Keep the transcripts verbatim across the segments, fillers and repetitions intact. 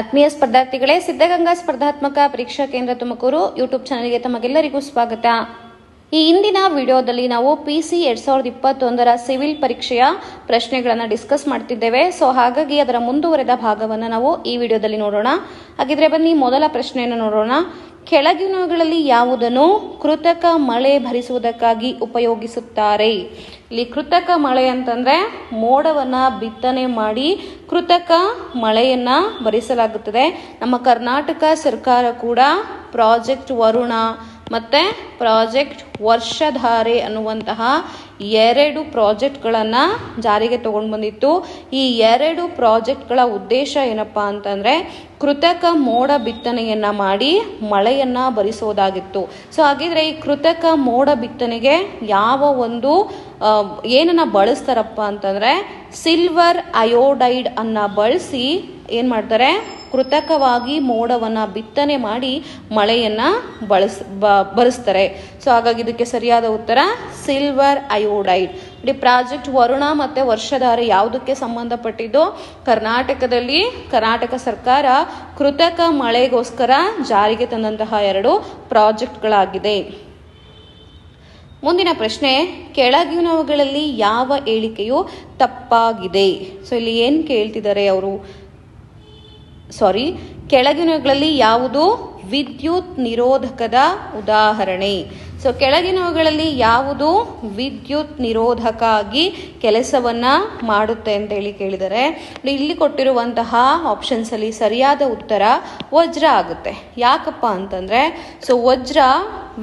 ಆತ್ಮೀಯ ಸ್ಪರ್ಧಾರ್ಥಿಗಳೇ, ಸಿದ್ಧಗಂಗಾ ಸ್ಪರ್ಧಾತ್ಮಕ ಪರೀಕ್ಷಾ ಕೇಂದ್ರ ತುಮಕೂರು ಯೂಟ್ಯೂಬ್ ಚಾನೆಲ್ಗೆ ತಮಗೆಲ್ಲರಿಗೂ ಸ್ವಾಗತ. ಈ ಇಂದಿನ ವಿಡಿಯೋದಲ್ಲಿ ನಾವು ಪಿಸಿ ಎರಡ್ ಸಾವಿರದ ಇಪ್ಪತ್ತೊಂದರ ಸಿವಿಲ್ ಪರೀಕ್ಷೆಯ ಪ್ರಶ್ನೆಗಳನ್ನು ಡಿಸ್ಕಸ್ ಮಾಡ್ತಿದ್ದೇವೆ. ಸೊ ಹಾಗಾಗಿ ಅದರ ಮುಂದುವರೆದ ಭಾಗವನ್ನು ನಾವು ಈ ವಿಡಿಯೋದಲ್ಲಿ ನೋಡೋಣ. ಹಾಗಿದ್ರೆ ಬನ್ನಿ ಮೊದಲ ಪ್ರಶ್ನೆಯನ್ನು ನೋಡೋಣ. ಕೆಳಗಿನವುಗಳಲ್ಲಿ ಯಾವುದನ್ನು ಕೃತಕ ಮಳೆ ಭರಿಸುವುದಕ್ಕಾಗಿ ಉಪಯೋಗಿಸುತ್ತಾರೆ? ಇಲ್ಲಿ ಕೃತಕ ಮಳೆ ಅಂತಂದ್ರೆ ಮೋಡವನ್ನ ಬಿತ್ತನೆ ಮಾಡಿ ಕೃತಕ ಮಳೆಯನ್ನ ಭರಿಸಲಾಗುತ್ತದೆ. ನಮ್ಮ ಕರ್ನಾಟಕ ಸರ್ಕಾರ ಕೂಡ ಪ್ರಾಜೆಕ್ಟ್ ವರುಣಾ ಮತ್ತೆ ಪ್ರಾಜೆಕ್ಟ್ ವರ್ಷಧಾರೆ ಅನ್ನುವಂತಹ ಎರಡು ಪ್ರಾಜೆಕ್ಟ್ಗಳನ್ನು ಜಾರಿಗೆ ತಗೊಂಡು ಬಂದಿತ್ತು. ಈ ಎರಡು ಪ್ರಾಜೆಕ್ಟ್ಗಳ ಉದ್ದೇಶ ಏನಪ್ಪಾ ಅಂತಂದ್ರೆ ಕೃತಕ ಮೋಡ ಬಿತ್ತನೆಯನ್ನ ಮಾಡಿ ಮಳೆಯನ್ನ ಭರಿಸೋದಾಗಿತ್ತು. ಸೊ ಹಾಗಿದ್ರೆ ಈ ಕೃತಕ ಮೋಡ ಬಿತ್ತನೆಗೆ ಯಾವ ಒಂದು ಏನನ್ನ ಬಳಸ್ತಾರಪ್ಪ ಅಂತಂದ್ರೆ ಸಿಲ್ವರ್ ಅಯೋಡೈಡ್ ಅನ್ನ ಬಳಸಿ ಏನ್ ಮಾಡ್ತಾರೆ, ಕೃತಕವಾಗಿ ಮೋಡವನ್ನ ಬಿತ್ತನೆ ಮಾಡಿ ಮಳೆಯನ್ನ ಬಳಸ್ ಬರಿಸ್ತಾರೆ. ಸೊ ಹಾಗಾಗಿ ಇದಕ್ಕೆ ಸರಿಯಾದ ಉತ್ತರ ಸಿಲ್ವರ್ ಅಯೋಡೈಡ್. ನೋಡಿ, ಪ್ರಾಜೆಕ್ಟ್ ವರುಣಾ ಮತ್ತೆ ವರ್ಷಧಾರೆ ಯಾವುದಕ್ಕೆ ಸಂಬಂಧಪಟ್ಟಿದ್ದು? ಕರ್ನಾಟಕದಲ್ಲಿ ಕರ್ನಾಟಕ ಸರ್ಕಾರ ಕೃತಕ ಮಳೆಗೋಸ್ಕರ ಜಾರಿಗೆ ತಂದಂತಹ ಎರಡು ಪ್ರಾಜೆಕ್ಟ್ಗಳಾಗಿದೆ. ಮುಂದಿನ ಪ್ರಶ್ನೆ, ಕೆಳಗಿನವುಗಳಲ್ಲಿ ಯಾವ ಹೇಳಿಕೆಯು ತಪ್ಪಾಗಿದೆ? ಸೊ ಇಲ್ಲಿ ಏನ್ ಕೇಳ್ತಿದ್ದಾರೆ ಅವರು, ಸಾರಿ ಕೆಳಗಿನವುಗಳಲ್ಲಿ ಯಾವುದು ವಿದ್ಯುತ್ ನಿರೋಧಕದ ಉದಾಹರಣೆ? ಸೊ ಕೆಳಗಿನವುಗಳಲ್ಲಿ ಯಾವುದು ವಿದ್ಯುತ್ ನಿರೋಧಕ ಆಗಿ ಕೆಲಸವನ್ನ ಮಾಡುತ್ತೆ ಅಂತ ಹೇಳಿ ಕೇಳಿದರೆ, ಇಲ್ಲಿ ಕೊಟ್ಟಿರುವಂತಹ ಆಪ್ಷನ್ಸ್ ಅಲ್ಲಿ ಸರಿಯಾದ ಉತ್ತರ ವಜ್ರ ಆಗುತ್ತೆ. ಯಾಕಪ್ಪ ಅಂತಂದ್ರೆ ಸೊ ವಜ್ರ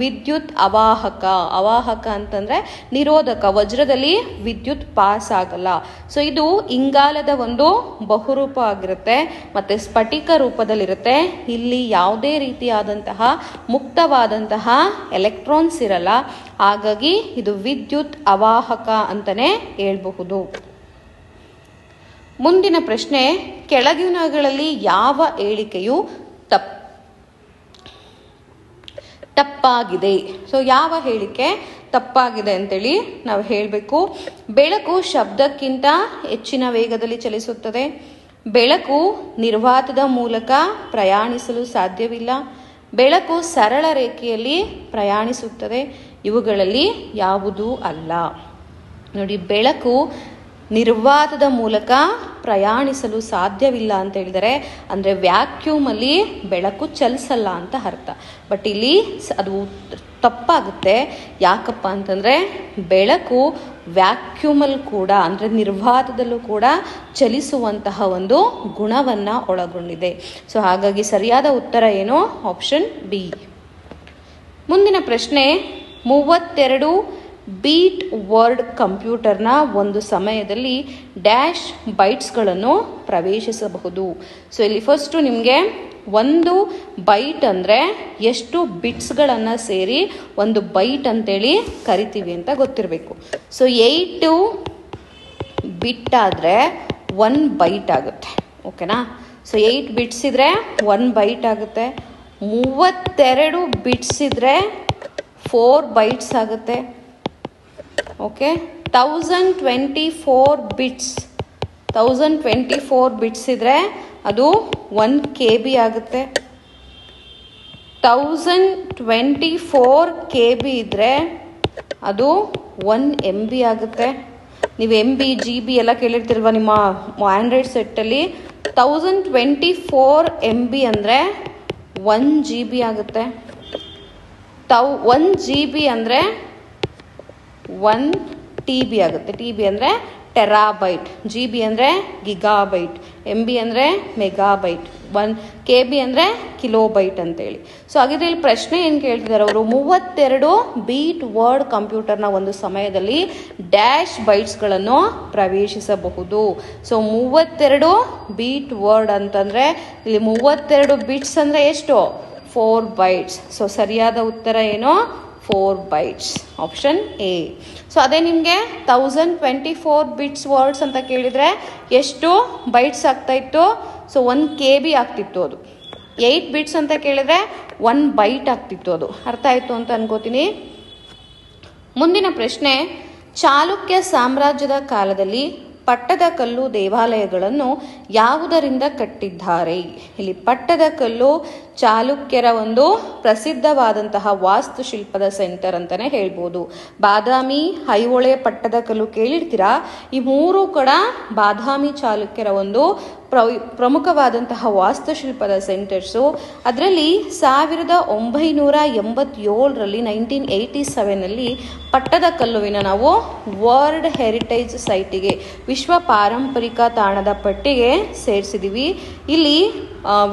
ವಿದ್ಯುತ್ ಅವಾಹಕ. ಅವಾಹಕ ಅಂತಂದ್ರೆ ನಿರೋಧಕ. ವಜ್ರದಲ್ಲಿ ವಿದ್ಯುತ್ ಪಾಸ್ ಆಗಲ್ಲ. ಸೊ ಇದು ಇಂಗಾಲದ ಒಂದು ಬಹುರೂಪ ಆಗಿರುತ್ತೆ ಮತ್ತೆ ಸ್ಫಟಿಕ ರೂಪದಲ್ಲಿರುತ್ತೆ. ಇಲ್ಲಿ ಯಾವುದೇ ರೀತಿಯಾದಂತಹ ಮುಕ್ತವಾದಂತಹ ಎಲೆಕ್ಟ್ರಾನ್ಸ್ ಇರಲ್ಲ. ಹಾಗಾಗಿ ಇದು ವಿದ್ಯುತ್ ಅವಾಹಕ ಅಂತಾನೆ ಹೇಳ್ಬಹುದು. ಮುಂದಿನ ಪ್ರಶ್ನೆ, ಕೆಳಗಿನಗಳಲ್ಲಿ ಯಾವ ಹೇಳಿಕೆಯು ತಪ್ಪು ತಪ್ಪಾಗಿದೆ? ಸೊ ಯಾವ ಹೇಳಿಕೆ ತಪ್ಪಾಗಿದೆ ಅಂತೇಳಿ ನಾವು ಹೇಳಬೇಕು. ಬೆಳಕು ಶಬ್ದಕ್ಕಿಂತ ಹೆಚ್ಚಿನ ವೇಗದಲ್ಲಿ ಚಲಿಸುತ್ತದೆ. ಬೆಳಕು ನಿರ್ವಾತದ ಮೂಲಕ ಪ್ರಯಾಣಿಸಲು ಸಾಧ್ಯವಿಲ್ಲ. ಬೆಳಕು ಸರಳ ರೇಖೆಯಲ್ಲಿ ಪ್ರಯಾಣಿಸುತ್ತದೆ. ಇವುಗಳಲ್ಲಿ ಯಾವುದೂ ಅಲ್ಲ. ನೋಡಿ, ಬೆಳಕು ನಿರ್ವಾತದ ಮೂಲಕ ಪ್ರಯಾಣಿಸಲು ಸಾಧ್ಯವಿಲ್ಲ ಅಂತ ಹೇಳಿದರೆ ಅಂದರೆ ವ್ಯಾಕ್ಯೂಮ್ ಅಲ್ಲಿ ಬೆಳಕು ಚಲಿಸಲ್ಲ ಅಂತ ಅರ್ಥ. ಬಟ್ ಇಲ್ಲಿ ಅದು ತಪ್ಪಾಗುತ್ತೆ. ಯಾಕಪ್ಪ ಅಂತಂದರೆ ಬೆಳಕು ವ್ಯಾಕ್ಯೂಮಲ್ಲಿ ಕೂಡ ಅಂದರೆ ನಿರ್ವಾತದಲ್ಲೂ ಕೂಡ ಚಲಿಸುವಂತಹ ಒಂದು ಗುಣವನ್ನು ಒಳಗೊಂಡಿದೆ. ಸೊ ಹಾಗಾಗಿ ಸರಿಯಾದ ಉತ್ತರ ಏನು? Option B. ಮುಂದಿನ ಪ್ರಶ್ನೆ, ಮೂವತ್ತೆರಡು ಬೀಟ್ ವರ್ಡ್ ಕಂಪ್ಯೂಟರ್ನ ಒಂದು ಸಮಯದಲ್ಲಿ ಡ್ಯಾಶ್ ಬೈಟ್ಸ್ಗಳನ್ನು ಪ್ರವೇಶಿಸಬಹುದು. ಸೊ ಇಲ್ಲಿ ಫಸ್ಟು ನಿಮಗೆ ಒಂದು ಬೈಟ್ ಅಂದರೆ ಎಷ್ಟು ಬಿಟ್ಸ್ಗಳನ್ನು ಸೇರಿ ಒಂದು ಬೈಟ್ ಅಂತೇಳಿ ಕರಿತೀವಿ ಅಂತ ಗೊತ್ತಿರಬೇಕು. ಸೊ ಏಯ್ಟು ಬಿಟ್ ಆದರೆ ಒನ್ ಬೈಟ್ ಆಗುತ್ತೆ. ಓಕೆನಾ? ಸೊ ಏಯ್ಟ್ ಬಿಟ್ಸ್ ಇದ್ರೆ ಒನ್ ಬೈಟ್ ಆಗುತ್ತೆ. ಮೂವತ್ತೆರಡು ಬಿಟ್ಸ್ ಇದ್ರೆ ಫೋರ್ ಬೈಟ್ಸ್ ಆಗುತ್ತೆ. Okay, thousand twenty four bits thousand twenty four bits ಇದ್ರೆ ಅದು ಒನ್ ಕೆ ಬಿ ಆಗುತ್ತೆ. ತೌಸಂಡ್ ಟ್ವೆಂಟಿ ಫೋರ್ ಕೆ ಬಿ ಇದ್ರೆ ಅದು ಒನ್ ಎಮ್ ಬಿ ಆಗುತ್ತೆ. ನೀವು ಎಮ್ ಬಿ ಜಿ ಬಿ ಎಲ್ಲ ಕೇಳಿರ್ತಿಲ್ವ ನಿಮ್ಮ ಆಂಡ್ರಾಯ್ಡ್ ಸೆಟ್ಟಲ್ಲಿ. Thousand twenty four M B ಅಂದರೆ ಒನ್ ಜಿ ಬಿ ಆಗುತ್ತೆ. ತೌ ಒನ್ ಜಿ ಬಿ ಅಂದರೆ ಒನ್ ಟಿ ಬಿ ಆಗುತ್ತೆ. ಟಿ ಬಿ ಅಂದರೆ ಟೆರಾಬೈಟ್, ಜಿ ಬಿ ಅಂದರೆ ಗಿಗಾಬೈಟ್, ಎಮ್ ಬಿ ಅಂದರೆ ಮೆಗಾಬೈಟ್, ಒನ್ ಕೆ ಬಿ ಅಂದರೆ ಕಿಲೋಬೈಟ್ ಅಂತೇಳಿ. ಸೊ ಹಾಗಿದ್ರೆ ಇಲ್ಲಿ ಪ್ರಶ್ನೆ ಏನು ಕೇಳ್ತಿದ್ದಾರೆ ಅವರು, ಮೂವತ್ತೆರಡು ಬೀಟ್ ವರ್ಡ್ ಕಂಪ್ಯೂಟರ್ನ ಒಂದು ಸಮಯದಲ್ಲಿ ಡ್ಯಾಶ್ ಬೈಟ್ಸ್ಗಳನ್ನು ಪ್ರವೇಶಿಸಬಹುದು. ಸೊ ಮೂವತ್ತೆರಡು ಬೀಟ್ ವರ್ಡ್ ಅಂತಂದರೆ ಇಲ್ಲಿ ಮೂವತ್ತೆರಡು ಬಿಟ್ಸ್ ಅಂದರೆ ಎಷ್ಟು? Four bites. ಸೊ ಸರಿಯಾದ ಉತ್ತರ ಏನು? Four bytes, option A. So ಅದೇ ನಿಮಗೆ thousand twenty four bits words ಅಂತ ಕೇಳಿದರೆ ಎಷ್ಟು ಬೈಟ್ಸ್ ಆಗ್ತಾಯಿತ್ತು? ಸೊ ಒನ್ ಕೆ ಬಿ ಆಗ್ತಿತ್ತು ಅದು. ಏಯ್ಟ್ ಬಿಟ್ಸ್ ಅಂತ ಕೇಳಿದರೆ ಒನ್ ಬೈಟ್ ಆಗ್ತಿತ್ತು ಅದು. ಅರ್ಥ ಆಯಿತು ಅಂತ ಅನ್ಕೋತೀನಿ. ಮುಂದಿನ ಪ್ರಶ್ನೆ, ಚಾಲುಕ್ಯ ಸಾಮ್ರಾಜ್ಯದ ಕಾಲದಲ್ಲಿ ಪಟ್ಟದಕಲ್ಲು ದೇವಾಲಯಗಳನ್ನು ಯಾವುದರಿಂದ ಕಟ್ಟಿದ್ದಾರೆ? ಇಲ್ಲಿ ಪಟ್ಟದಕಲ್ಲು ಚಾಲುಕ್ಯರ ಒಂದು ಪ್ರಸಿದ್ಧವಾದಂತಹ ವಾಸ್ತುಶಿಲ್ಪದ ಸೆಂಟರ್ ಅಂತಾನೆ ಹೇಳ್ಬೋದು. ಬಾದಾಮಿ, ಐಹೊಳೆ, ಪಟ್ಟದಕಲ್ಲು ಕೇಳಿರ್ತೀರಾ. ಈ ಮೂರು ಕೂಡ ಬಾದಾಮಿ ಚಾಲುಕ್ಯರ ಒಂದು ಪ್ರಮುಖವಾದಂತಹ ವಾಸ್ತುಶಿಲ್ಪದ ಸೆಂಟರ್ಸು. ಅದರಲ್ಲಿ ಸಾವಿರದ ಒಂಬೈನೂರ ಎಂಬತ್ತೇಳರಲ್ಲಿ ನೈನ್ಟೀನ್ ಏಯ್ಟಿ ಸೆವೆನಲ್ಲಿ ಪಟ್ಟದಕಲ್ಲುವಿನ ನಾವು ವರ್ಲ್ಡ್ ಹೆರಿಟೇಜ್ ಸೈಟಿಗೆ, ವಿಶ್ವ ಪಾರಂಪರಿಕ ತಾಣದ ಪಟ್ಟಿಗೆ ಸೇರಿಸಿದ್ದೀವಿ. ಇಲ್ಲಿ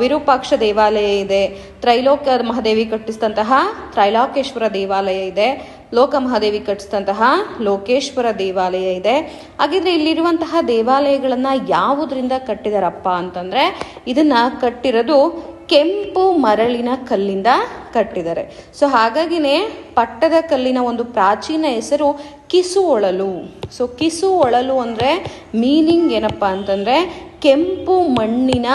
ವಿರೂಪಾಕ್ಷ ದೇವಾಲಯ ಇದೆ, ತ್ರೈಲೋಕ ಮಹದೇವಿ ಕಟ್ಟಿಸಿದಂತಹ ತ್ರೈಲೋಕೇಶ್ವರ ದೇವಾಲಯ ಇದೆ, ಲೋಕಮಹದೇವಿ ಕಟ್ಟಿಸಿದಂತಹ ಲೋಕೇಶ್ವರ ದೇವಾಲಯ ಇದೆ. ಹಾಗಿದ್ರೆ ಇಲ್ಲಿರುವಂತಹ ದೇವಾಲಯಗಳನ್ನು ಯಾವುದರಿಂದ ಕಟ್ಟಿದಾರಪ್ಪ ಅಂತಂದರೆ, ಇದನ್ನು ಕಟ್ಟಿರೋದು ಕೆಂಪು ಮರಳಿನ ಕಲ್ಲಿಂದ ಕಟ್ಟಿದ್ದಾರೆ. ಸೊ ಹಾಗಾಗಿನೇ ಪಟ್ಟದ ಕಲ್ಲಿನ ಒಂದು ಪ್ರಾಚೀನ ಹೆಸರು ಕಿಸುವೊಳಲು. ಸೊ ಕಿಸುವೊಳಲು ಅಂದರೆ ಮೀನಿಂಗ್ ಏನಪ್ಪ ಅಂತಂದರೆ ಕೆಂಪು ಮಣ್ಣಿನ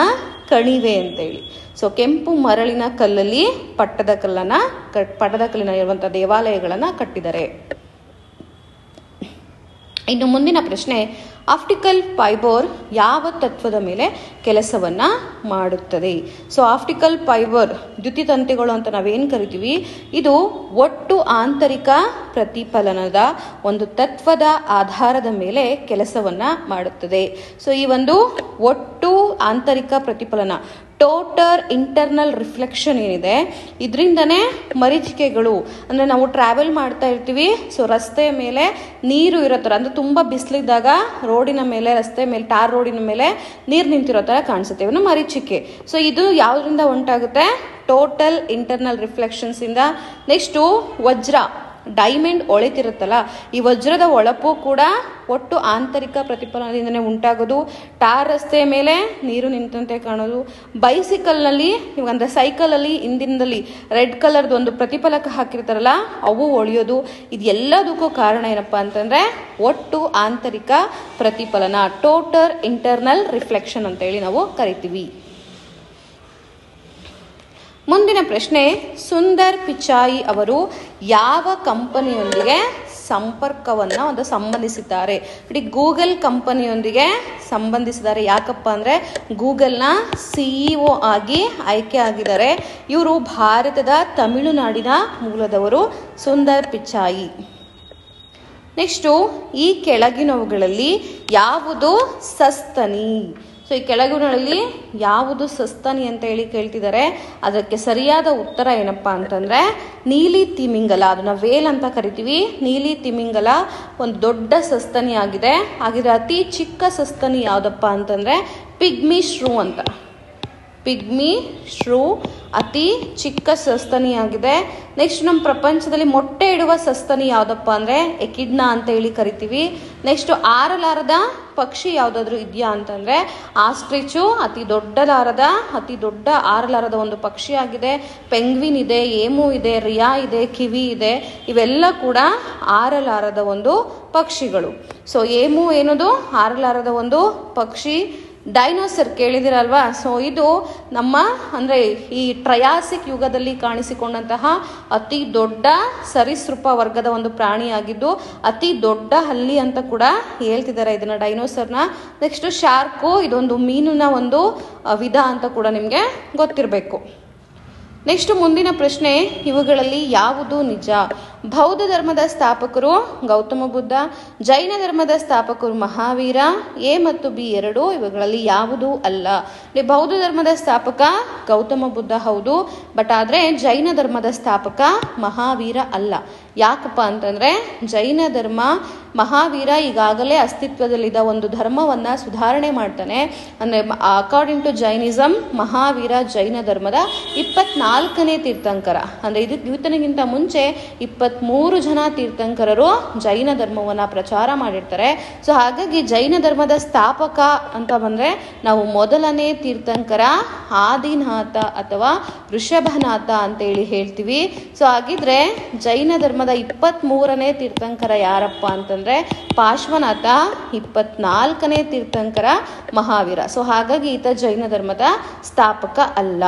ಕಣಿವೆ ಅಂತೇಳಿ. ಸೊ ಕೆಂಪು ಮರಳಿನ ಕಲ್ಲಲ್ಲಿ ಪಟ್ಟದ ಕಲ್ಲನ್ನು ಕಟ್ ಪಟ್ಟದ ಕಲ್ಲಿನ ಇರುವಂಥ ದೇವಾಲಯಗಳನ್ನು ಕಟ್ಟಿದ್ದಾರೆ. ಇನ್ನು ಮುಂದಿನ ಪ್ರಶ್ನೆ, ಆಪ್ಟಿಕಲ್ ಫೈಬರ್ ಯಾವ ತತ್ವದ ಮೇಲೆ ಕೆಲಸವನ್ನು ಮಾಡುತ್ತದೆ? ಸೊ ಆಪ್ಟಿಕಲ್ ಫೈಬರ್, ದ್ಯುತಿ ತಂತಿಗಳು ಅಂತ ನಾವೇನು ಕರಿತೀವಿ, ಇದು ಒಟ್ಟು ಆಂತರಿಕ ಪ್ರತಿಫಲನದ ಒಂದು ತತ್ವದ ಆಧಾರದ ಮೇಲೆ ಕೆಲಸವನ್ನು ಮಾಡುತ್ತದೆ. ಸೊ ಈ ಒಂದು ಒಟ್ಟು ಆಂತರಿಕ ಪ್ರತಿಫಲನ, ಟೋಟಲ್ ಇಂಟರ್ನಲ್ ರಿಫ್ಲೆಕ್ಷನ್ ಏನಿದೆ, ಇದರಿಂದನೇ ಮರೀಚಿಕೆಗಳು, ಅಂದರೆ ನಾವು ಟ್ರಾವೆಲ್ ಮಾಡ್ತಾ ಇರ್ತೀವಿ, ಸೊ ರಸ್ತೆ ಮೇಲೆ ನೀರು ಇರೋ ಥರ, ಅಂದರೆ ತುಂಬ ಬಿಸಿಲಿದ್ದಾಗ ರೋಡಿನ ಮೇಲೆ, ರಸ್ತೆ ಮೇಲೆ, ಟಾರ್ ರೋಡಿನ ಮೇಲೆ ನೀರು ನಿಂತಿರೋ ಥರ ಕಾಣಿಸುತ್ತೆ, ಇವನು ಮರೀಚಿಕೆ. ಸೊ ಇದು ಯಾವುದರಿಂದ ಉಂಟಾಗುತ್ತೆ? ಟೋಟಲ್ ಇಂಟರ್ನಲ್ ರಿಫ್ಲೆಕ್ಷನ್ಸಿಂದ. ನೆಕ್ಸ್ಟು ವಜ್ರ, ಡೈಮಂಡ್ ಒಳಿತಿರುತ್ತಲ್ಲ, ಈ ವಜ್ರದ ಒಳಪು ಕೂಡ ಒಟ್ಟು ಆಂತರಿಕ ಪ್ರತಿಫಲನದಿಂದನೇ ಉಂಟಾಗೋದು. ಟಾರ್ ರಸ್ತೆ ಮೇಲೆ ನೀರು ನಿಂತಂತೆ ಕಾಣೋದು. ಬೈಸಿಕಲ್ನಲ್ಲಿ, ಅಂದರೆ ಸೈಕಲಲ್ಲಿ ಹಿಂದಿನದಲ್ಲಿ ರೆಡ್ ಕಲರ್ದು ಒಂದು ಪ್ರತಿಫಲಕ ಹಾಕಿರ್ತಾರಲ್ಲ, ಅವು ಒಳಿಯೋದು. ಇದೆಲ್ಲದಕ್ಕೂ ಕಾರಣ ಏನಪ್ಪ ಅಂತಂದರೆ ಒಟ್ಟು ಆಂತರಿಕ ಪ್ರತಿಫಲನ, ಟೋಟಲ್ ಇಂಟರ್ನಲ್ ರಿಫ್ಲೆಕ್ಷನ್ ಅಂತೇಳಿ ನಾವು ಕರಿತೀವಿ. ಮುಂದಿನ ಪ್ರಶ್ನೆ, ಸುಂದರ್ ಪಿಚಾಯಿ ಅವರು ಯಾವ ಕಂಪನಿಯೊಂದಿಗೆ ಸಂಪರ್ಕವನ್ನು ಒಂದು ಸಂಬಂಧಿಸಿದ್ದಾರೆ? ಇಡೀ ಗೂಗಲ್ ಕಂಪನಿಯೊಂದಿಗೆ ಸಂಬಂಧಿಸಿದ್ದಾರೆ. ಯಾಕಪ್ಪ ಅಂದರೆ ಗೂಗಲ್ನ ಸಿಇಒ ಆಗಿ ಆಯ್ಕೆ ಆಗಿದ್ದಾರೆ. ಇವರು ಭಾರತದ ತಮಿಳುನಾಡಿನ ಮೂಲದವರು ಸುಂದರ್ ಪಿಚಾಯಿ. ನೆಕ್ಸ್ಟು, ಈ ಕೆಳಗಿನವುಗಳಲ್ಲಿ ಯಾವುದು ಸಸ್ತನಿ? ಸೊ ಈ ಕೆಳಗಿನಲ್ಲಿ ಯಾವುದು ಸಸ್ತನಿ ಅಂತ ಹೇಳಿ ಕೇಳ್ತಿದ್ದಾರೆ. ಅದಕ್ಕೆ ಸರಿಯಾದ ಉತ್ತರ ಏನಪ್ಪ ಅಂತಂದರೆ ನೀಲಿ ತಿಮಿಂಗಲ, ಅದನ್ನು ವೇಲ್ ಅಂತ ಕರಿತೀವಿ. ನೀಲಿ ತಿಮಿಂಗಲ ಒಂದು ದೊಡ್ಡ ಸಸ್ತನಿ ಆಗಿದೆ. ಹಾಗಿದ್ರೆ ಅತಿ ಚಿಕ್ಕ ಸಸ್ತನಿ ಯಾವುದಪ್ಪ ಅಂತಂದರೆ ಪಿಗ್ಮಿ ಶ್ರೂ ಅಂತ. ಪಿಗ್ಮಿ ಶ್ರೂ ಅತಿ ಚಿಕ್ಕ ಸಸ್ತನಿಯಾಗಿದೆ. ನೆಕ್ಸ್ಟ್, ನಮ್ಮ ಪ್ರಪಂಚದಲ್ಲಿ ಮೊಟ್ಟೆ ಇಡುವ ಸಸ್ತನಿ ಯಾವುದಪ್ಪ ಅಂದರೆ ಎಕಿಡ್ನಾ ಅಂತ ಹೇಳಿ ಕರಿತೀವಿ. ನೆಕ್ಸ್ಟು, ಆರಲಾರದ ಪಕ್ಷಿ ಯಾವುದಾದ್ರೂ ಇದೆಯಾ ಅಂತಂದರೆ ಆಸ್ಟ್ರಿಚು ಅತಿ ದೊಡ್ಡಲಾರದ ಅತಿ ದೊಡ್ಡ ಆರಲಾರದ ಒಂದು ಪಕ್ಷಿಯಾಗಿದೆ. ಪೆಂಗ್ವಿನ್ ಇದೆ, ಏಮು ಇದೆ, ರಿಯಾ ಇದೆ, ಕಿವಿ ಇದೆ. ಇವೆಲ್ಲ ಕೂಡ ಆರಲಾರದ ಒಂದು ಪಕ್ಷಿಗಳು. ಸೊ ಏಮು ಏನದು ಆರಲಾರದ ಒಂದು ಪಕ್ಷಿ. ಡೈನೋಸರ್ ಕೇಳಿದಿರಲ್ವಾ, ಸೊ ಇದು ನಮ್ಮ ಅಂದರೆ ಈ ಟ್ರಯಾಸಿಕ್ ಯುಗದಲ್ಲಿ ಕಾಣಿಸಿಕೊಂಡಂತಹ ಅತಿ ದೊಡ್ಡ ಸರೀಸೃಪ ವರ್ಗದ ಒಂದು ಪ್ರಾಣಿಯಾಗಿದ್ದು ಅತಿ ದೊಡ್ಡ ಹಲ್ಲಿ ಅಂತ ಕೂಡ ಹೇಳ್ತಿದ್ದಾರೆ ಇದನ್ನು, ಡೈನೋಸರ್ನ. ನೆಕ್ಸ್ಟು ಶಾರ್ಕು, ಇದೊಂದು ಮೀನಿನ ಒಂದು ವಿಧ ಅಂತ ಕೂಡ ನಿಮಗೆ ಗೊತ್ತಿರಬೇಕು. ನೆಕ್ಸ್ಟು ಮುಂದಿನ ಪ್ರಶ್ನೆ, ಇವುಗಳಲ್ಲಿ ಯಾವುದು ನಿಜ? ಬೌದ್ಧ ಧರ್ಮದ ಸ್ಥಾಪಕರು ಗೌತಮ ಬುದ್ಧ, ಜೈನ ಧರ್ಮದ ಸ್ಥಾಪಕರು ಮಹಾವೀರ. ಎ ಮತ್ತು ಬಿ ಎರಡು ಇವುಗಳಲ್ಲಿ ಯಾವುದೂ ಅಲ್ಲ. ಬೌದ್ಧ ಧರ್ಮದ ಸ್ಥಾಪಕ ಗೌತಮ ಬುದ್ಧ ಹೌದು, ಬಟ್ ಆದರೆ ಜೈನ ಧರ್ಮದ ಸ್ಥಾಪಕ ಮಹಾವೀರ ಅಲ್ಲ. ಯಾಕಪ್ಪ ಅಂತಂದರೆ ಜೈನ ಧರ್ಮ, ಮಹಾವೀರ ಈಗಾಗಲೇ ಅಸ್ತಿತ್ವದಲ್ಲಿದ್ದ ಒಂದು ಧರ್ಮವನ್ನು ಸುಧಾರಣೆ ಮಾಡ್ತಾನೆ. ಅಂದರೆ according to Jainism Mahavira Jain ಧರ್ಮದ ಇಪ್ಪತ್ನಾಲ್ಕನೇ ತೀರ್ಥಂಕರ. ಅಂದರೆ ಇದಕ್ಕೆ ಇವತ್ತನಿಗಿಂತ ಮುಂಚೆ ಇಪ್ಪತ್ತು ಮೂರು ಜನ ತೀರ್ಥಂಕರರು ಜೈನ ಧರ್ಮವನ್ನು ಪ್ರಚಾರ ಮಾಡಿರ್ತಾರೆ. ಸೊ ಹಾಗಾಗಿ ಜೈನ ಧರ್ಮದ ಸ್ಥಾಪಕ ಅಂತ ಬಂದರೆ ನಾವು ಮೊದಲನೇ ತೀರ್ಥಂಕರ ಆದಿನಾಥ ಅಥವಾ ಋಷಭನಾಥ ಅಂತೇಳಿ ಹೇಳ್ತೀವಿ. ಸೊ ಹಾಗಿದ್ರೆ ಜೈನ ಧರ್ಮದ ಇಪ್ಪತ್ತ್ಮೂರನೇ ತೀರ್ಥಂಕರ ಯಾರಪ್ಪ ಅಂತಂದರೆ ಪಾರ್ಶ್ವನಾಥ, ಇಪ್ಪತ್ನಾಲ್ಕನೇ ತೀರ್ಥಂಕರ ಮಹಾವೀರ. ಸೊ ಹಾಗಾಗಿ ಈತ ಜೈನ ಧರ್ಮದ ಸ್ಥಾಪಕ ಅಲ್ಲ.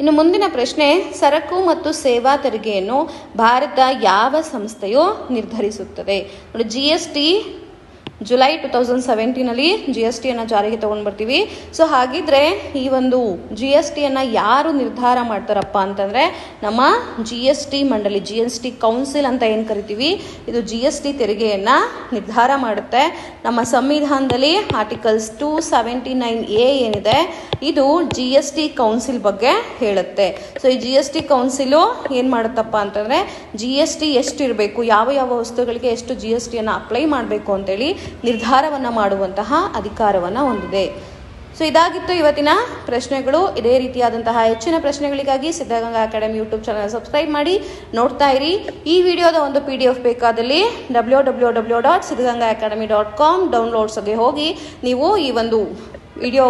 ಇನ್ನು ಮುಂದಿನ ಪ್ರಶ್ನೆ, ಸರಕು ಮತ್ತು ಸೇವಾ ತೆರಿಗೆಯನ್ನು ಭಾರತ ಯಾವ ಸಂಸ್ಥೆಯು ನಿರ್ಧರಿಸುತ್ತದೆ? ನೋಡಿ, G S T July two thousand ಸೆವೆಂಟೀನಲ್ಲಿ ಜಿ ಎಸ್ ಟಿಯನ್ನು ಜಾರಿಗೆ ತೊಗೊಂಡು ಬರ್ತೀವಿ. ಸೊ ಹಾಗಿದ್ರೆ ಈ ಒಂದು ಜಿ ಎಸ್ ಟಿಯನ್ನು ಯಾರು ನಿರ್ಧಾರ ಮಾಡ್ತಾರಪ್ಪ ಅಂತಂದರೆ ನಮ್ಮ ಜಿ ಎಸ್ ಟಿ ಮಂಡಳಿ, ಜಿ ಎಸ್ ಟಿ ಕೌನ್ಸಿಲ್ ಅಂತ ಏನು ಕರಿತೀವಿ, ಇದು ಜಿ ಎಸ್ ಟಿ ತೆರಿಗೆಯನ್ನು ನಿರ್ಧಾರ ಮಾಡುತ್ತೆ. ನಮ್ಮ ಸಂವಿಧಾನದಲ್ಲಿ articles two seventy nine A ಏನಿದೆ ಇದು ಜಿ ಎಸ್ ಟಿ ಕೌನ್ಸಿಲ್ ಬಗ್ಗೆ ಹೇಳುತ್ತೆ. ಸೊ ಈ ಜಿ ಎಸ್ ಟಿ ಕೌನ್ಸಿಲು ಏನು ಮಾಡುತ್ತಪ್ಪ ಅಂತಂದರೆ ಜಿ ಎಸ್ ಟಿ ಎಷ್ಟಿರಬೇಕು, ಯಾವ ಯಾವ ವಸ್ತುಗಳಿಗೆ ಎಷ್ಟು ಜಿ ಎಸ್ ಟಿಯನ್ನು ಅಪ್ಲೈ ಮಾಡಬೇಕು ಅಂತೇಳಿ ನಿರ್ಧಾರವನ್ನು ಮಾಡುವಂತಹ ಅಧಿಕಾರವನ್ನು ಹೊಂದಿದೆ. ಸೊ ಇದಾಗಿತ್ತು ಇವತ್ತಿನ ಪ್ರಶ್ನೆಗಳು. ಇದೇ ರೀತಿಯಾದಂತಹ ಹೆಚ್ಚಿನ ಪ್ರಶ್ನೆಗಳಿಗಾಗಿ Siddaganga academy YouTube channel subscribe ಮಾಡಿ ನೋಡ್ತಾ ಇರಿ. ಈ ವಿಡಿಯೋದ ಒಂದು ಪಿ ಡಿ ಎಫ್ ಬೇಕಾದಲ್ಲಿ W W W dot Siddaganga academy dot com ಡೌನ್ಲೋಡ್ಸ್ಗೆ ಹೋಗಿ ನೀವು ಈ ಒಂದು ವಿಡಿಯೋ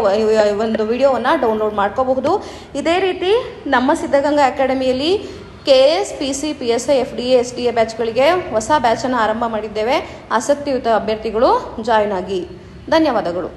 ಒಂದು ವಿಡಿಯೋವನ್ನು ಡೌನ್ಲೋಡ್ ಮಾಡ್ಕೋಬಹುದು. ಇದೇ ರೀತಿ ನಮ್ಮ ಸಿದ್ಧಗಂಗಾ ಅಕಾಡೆಮಿಯಲ್ಲಿ K S P C P S I F D A S D A ಬ್ಯಾಚ್ಗಳಿಗೆ ಹೊಸ ಬ್ಯಾಚನ್ನು ಆರಂಭ ಮಾಡಿದ್ದೇವೆ. ಆಸಕ್ತಿಯುತ ಅಭ್ಯರ್ಥಿಗಳು ಜಾಯ್ನ್ ಆಗಿ. ಧನ್ಯವಾದಗಳು.